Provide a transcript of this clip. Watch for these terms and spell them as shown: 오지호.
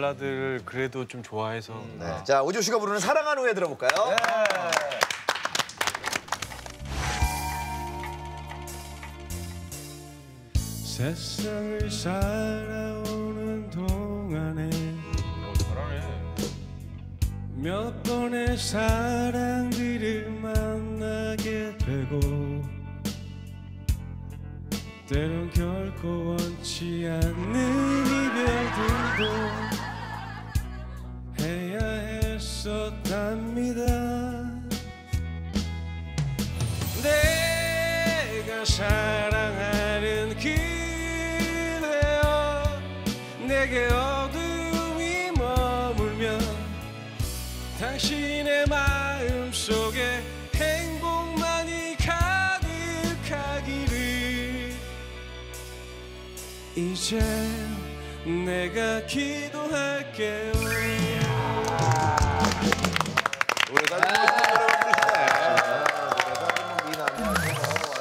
발라드를 그래도 좀 좋아해서. 네. 자, 오지호 씨가 부르는 사랑한 후에 들어볼까요? 네. 세상을 살아오는 동안에 몇 번의 사랑들을 만나게 되고 때론 결코 원치 않는 이별들도 해야 했었답니다. 내가 사랑하는 그 내게 어둠이 머물면 당신의 마음 속에 행복만이 가득하기를 이제 내가 기도할게요.